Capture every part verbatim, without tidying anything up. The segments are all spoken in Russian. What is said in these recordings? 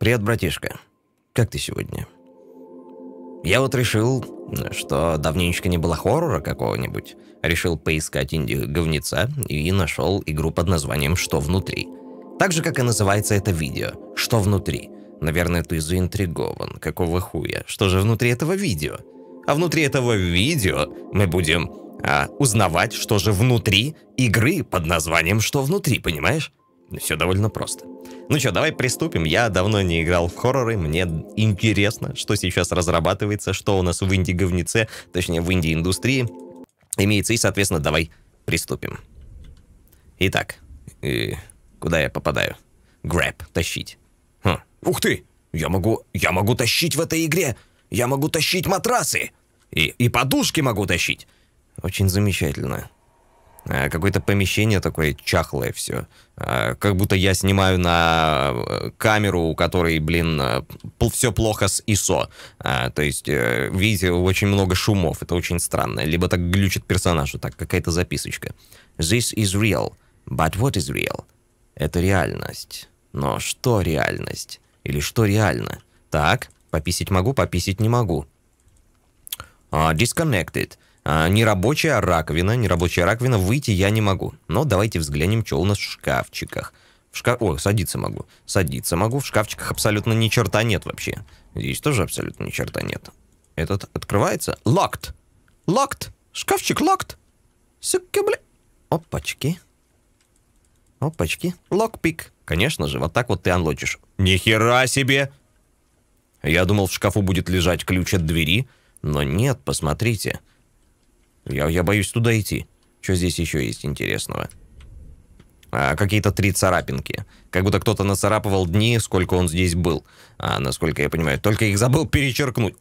Привет, братишка. Как ты сегодня? Я вот решил, что давненько не было хоррора какого-нибудь. Решил поискать инди-говнеца и нашел игру под названием «Что внутри?». Так же, как и называется это видео «Что внутри?». Наверное, ты заинтригован. Какого хуя? Что же внутри этого видео? А внутри этого видео мы будем а, узнавать, что же внутри игры под названием «Что внутри?», понимаешь? Все довольно просто. Ну что, давай приступим. Я давно не играл в хорроры. Мне интересно, что сейчас разрабатывается, что у нас в инди-говнице, точнее в инди-индустрии имеется. И, соответственно, давай приступим. Итак, и куда я попадаю? Grab, тащить. Хм. Ух ты! Я могу, я могу тащить в этой игре! Я могу тащить матрасы! И, и подушки могу тащить! Очень замечательно. А, какое-то помещение такое чахлое все. А, как будто я снимаю на камеру, у которой, блин, все плохо с ай эс о. А, то есть, видите, очень много шумов. Это очень странно. Либо так глючит персонаж, вот так какая-то записочка. This is real, but what is real? Это реальность. Но что реальность? Или что реально? Так, пописать могу, пописать не могу. Uh, disconnected. Uh, нерабочая раковина, нерабочая раковина, выйти я не могу. Но давайте взглянем, что у нас в шкафчиках. В шка... О, садиться могу. Садиться могу, в шкафчиках абсолютно ни черта нет вообще. Здесь тоже абсолютно ни черта нет. Этот открывается. Locked. Locked. Шкафчик locked. Сука, бля. Опачки. Опачки. Lockpick. Конечно же, вот так вот ты анлочишь. Нихера себе! Я думал, в шкафу будет лежать ключ от двери, но нет, посмотрите. Я, я боюсь туда идти. Что здесь еще есть интересного? А, какие-то три царапинки. Как будто кто-то нацарапывал дни, сколько он здесь был. А, насколько я понимаю, только их забыл перечеркнуть.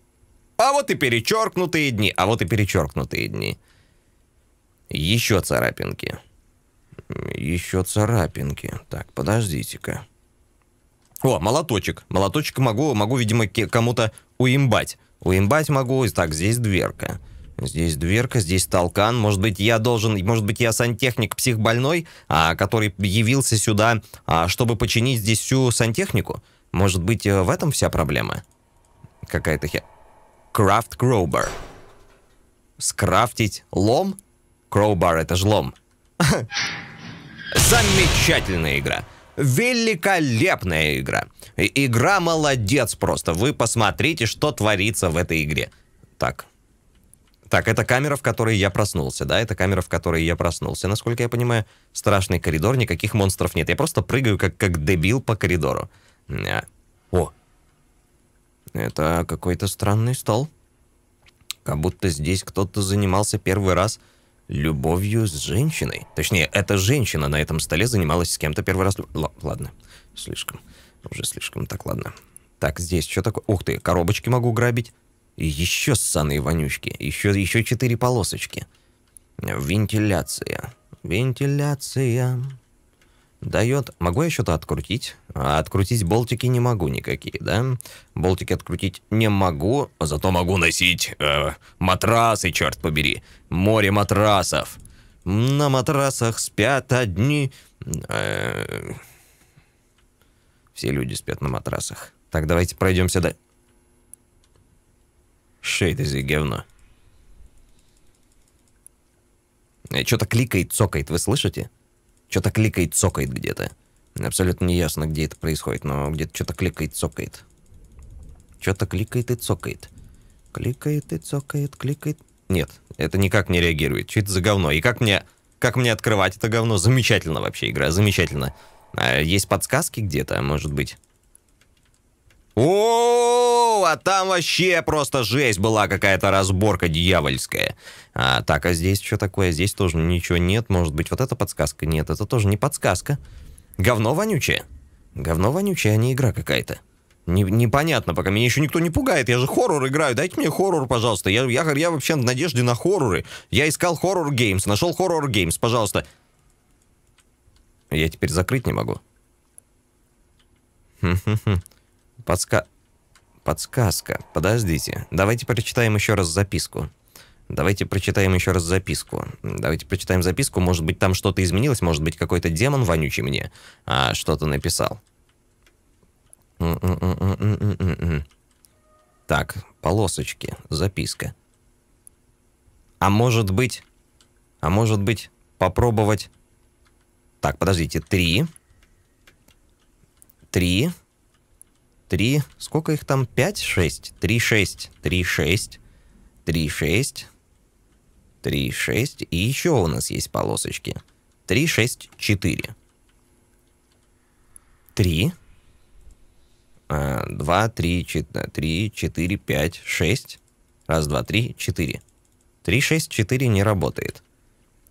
А вот и перечеркнутые дни, а вот и перечеркнутые дни. Еще царапинки. Еще царапинки. Так, подождите-ка. О, молоточек. Молоточек могу, могу, видимо, кому-то уимбать. Уимбать могу. Так, здесь дверка. Здесь дверка, здесь толкан. Может быть, я должен... Может быть, я сантехник психбольной, а, который явился сюда, а, чтобы починить здесь всю сантехнику? Может быть, в этом вся проблема? Какая-то хер... Крафт кроубар. Скрафтить лом? Кроубар — это же лом. Замечательная игра. Великолепная игра. Игра молодец просто. Вы посмотрите, что творится в этой игре. Так. Так, это камера, в которой я проснулся, да? Это камера, в которой я проснулся, насколько я понимаю. Страшный коридор, никаких монстров нет. Я просто прыгаю, как, как дебил по коридору. О! Это какой-то странный стол. Как будто здесь кто-то занимался первый раз любовью с женщиной. Точнее, эта женщина на этом столе занималась с кем-то первый раз. Л ладно, слишком. Уже слишком. Так, ладно. Так, здесь что такое? Ух ты, коробочки могу грабить. И еще ссаные вонючки. Еще, еще четыре полосочки. Вентиляция. Вентиляция. Дает... Могу я что-то открутить? А открутить болтики не могу никакие, да? Болтики открутить не могу, зато могу носить э, матрасы, черт побери. Море матрасов. На матрасах спят одни... Э, все люди спят на матрасах. Так, давайте пройдемся дальше. Что это за говно? Что-то кликает, цокает, вы слышите? Что-то кликает, цокает где-то. Абсолютно не ясно, где это происходит, но где-то что-то кликает, цокает. Что-то кликает и цокает. Кликает и цокает, кликает... Нет, это никак не реагирует. Что это за говно? И как мне, как мне открывать это говно? Замечательно вообще игра, замечательно. А есть подсказки где-то, может быть? О, а там вообще просто жесть была, какая-то разборка дьявольская. А, так, а здесь что такое? Здесь тоже ничего нет. Может быть, вот эта подсказка? Нет, это тоже не подсказка. Говно вонючее. Говно вонючее, а не игра какая-то. Не, непонятно, пока меня еще никто не пугает. Я же хоррор играю. Дайте мне хоррор, пожалуйста. Я, я, я вообще в надежде на хорроры. Я искал хоррор геймс, нашел хоррор геймс, пожалуйста. Я теперь закрыть не могу. Хм-хм-хм. Подска... Подсказка. Подождите. Давайте прочитаем еще раз записку. Давайте прочитаем еще раз записку. Давайте прочитаем записку. Может быть, там что-то изменилось. Может быть, какой-то демон вонючий мне а, что-то написал. М Так, полосочки, записка. А может быть... А может быть, попробовать... Так, подождите, три. Три. Три. Сколько их там? Пять? Шесть. Три, шесть. Три, шесть. Три, шесть. Три, шесть. И еще у нас есть полосочки. Три, шесть, четыре. Три. Два, три, четыре, три, четыре, пять, шесть. Раз, два, три, четыре. Три, шесть, четыре не работает.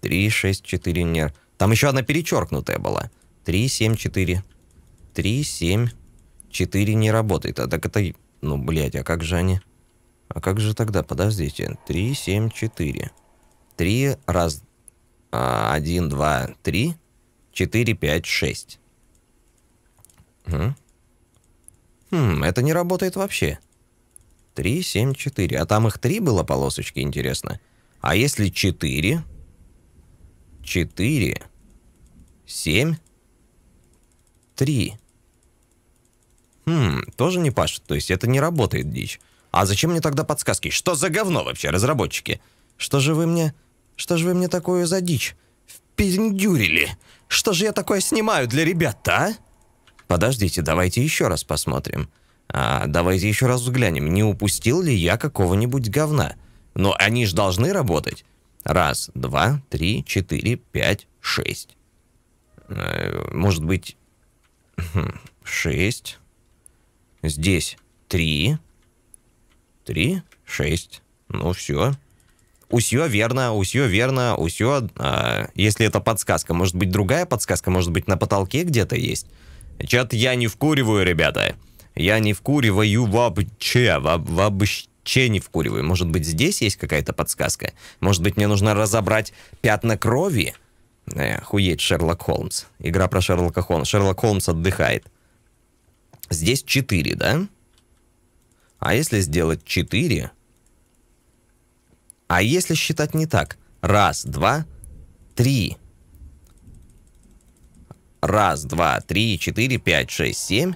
Три, шесть, четыре не... Там еще одна перечеркнутая была. Три, семь, четыре. Три, семь, четыре не работает. А так это... Ну, блядь, а как же они... А как же тогда? Подождите. Три, семь, четыре. Три, раз... Один, два, три. Четыре, пять, шесть. Угу. Хм, это не работает вообще. Три, семь, четыре. А там их три было полосочки, интересно. А если четыре... Четыре, семь, три. Хм, тоже не пашет, то есть это не работает, дичь. А зачем мне тогда подсказки? Что за говно вообще, разработчики? Что же вы мне, что же вы мне такое за дичь впендюрили? Что же я такое снимаю для ребят-то, а? Подождите, давайте еще раз посмотрим. А, давайте еще раз взглянем, не упустил ли я какого-нибудь говна. Но они же должны работать. Раз, два, три, четыре, пять, шесть. Может быть, шесть. Здесь три. Три, шесть. Ну, все. Усё верно, усё верно, усё. А, если это подсказка, может быть, другая подсказка? Может быть, на потолке где-то есть? Чё-то я не вкуриваю, ребята. Я не вкуриваю вообще, вообще. Че не вкуриваю? Может быть, здесь есть какая-то подсказка? Может быть, мне нужно разобрать пятна крови? Э, охуеть, Шерлок Холмс. Игра про Шерлока Холмса. Шерлок Холмс отдыхает. Здесь четыре, да? А если сделать четыре? А если считать не так? Раз, два, три. Раз, два, три, четыре, пять, шесть, семь.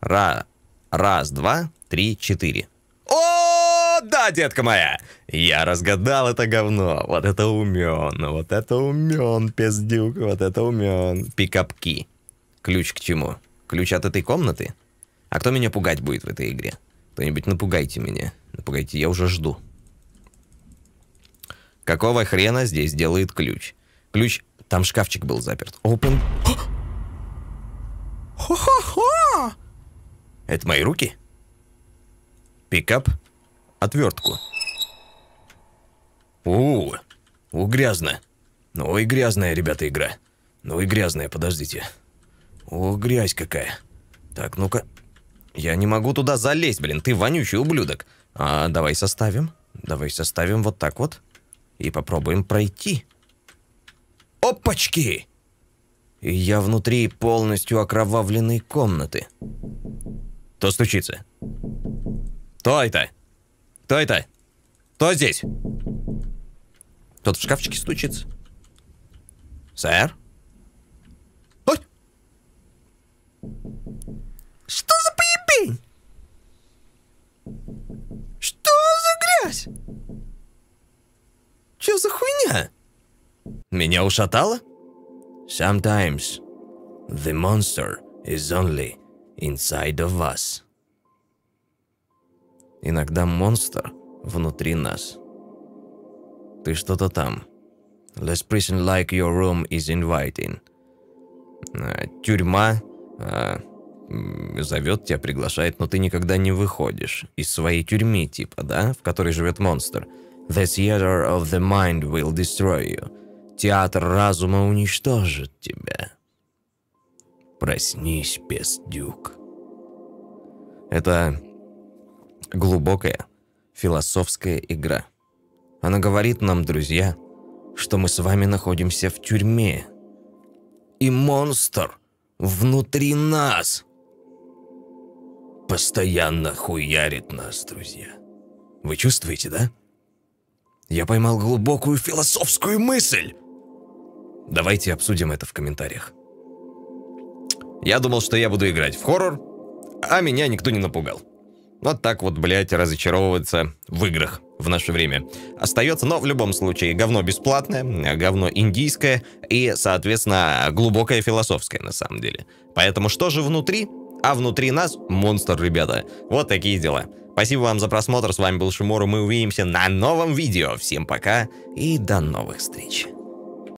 Ра... Раз, два... Три, четыре. О, да, детка моя! Я разгадал это говно. Вот это умен, вот это умен, пиздюк, вот это умен. Пикапки. Ключ к чему? Ключ от этой комнаты? А кто меня пугать будет в этой игре? Кто-нибудь напугайте меня. Напугайте, я уже жду. Какого хрена здесь делает ключ? Ключ... Там шкафчик был заперт. Open... Хо-хо-хо! Это мои руки? Пикап, отвертку. У, у, грязно. Ну и грязная, ребята, игра. Ну и грязная, подождите. О, грязь какая. Так, ну-ка. Я не могу туда залезть, блин, ты вонючий ублюдок. А, давай составим. Давай составим вот так вот. И попробуем пройти. Опачки! И я внутри полностью окровавленной комнаты. Кто стучится? Кто это? Кто это? Кто здесь? Кто-то в шкафчике стучится. Сэр? Ой! Что за поебень? Что за грязь? Чё за хуйня? Меня ушатало? Sometimes the monster is only inside of us. Иногда монстр внутри нас. Ты что-то там. Let's prison like your room is inviting. Тюрьма а, зовет тебя, приглашает, но ты никогда не выходишь. Из своей тюрьмы, типа, да? В которой живет монстр. The theater of the mind will destroy you. Театр разума уничтожит тебя. Проснись, пиздюк. Это... глубокая философская игра. Она говорит нам, друзья, что мы с вами находимся в тюрьме. И монстр внутри нас постоянно хуярит нас, друзья. Вы чувствуете, да? Я поймал глубокую философскую мысль. Давайте обсудим это в комментариях. Я думал, что я буду играть в хоррор. а меня никто не напугал. Вот так вот, блядь, разочаровываться в играх в наше время остается. Но в любом случае, говно бесплатное, говно индийское и, соответственно, глубокое философское на самом деле. Поэтому что же внутри? А внутри нас монстр, ребята. Вот такие дела. Спасибо вам за просмотр. С вами был Шиморо. Мы увидимся на новом видео. Всем пока и до новых встреч.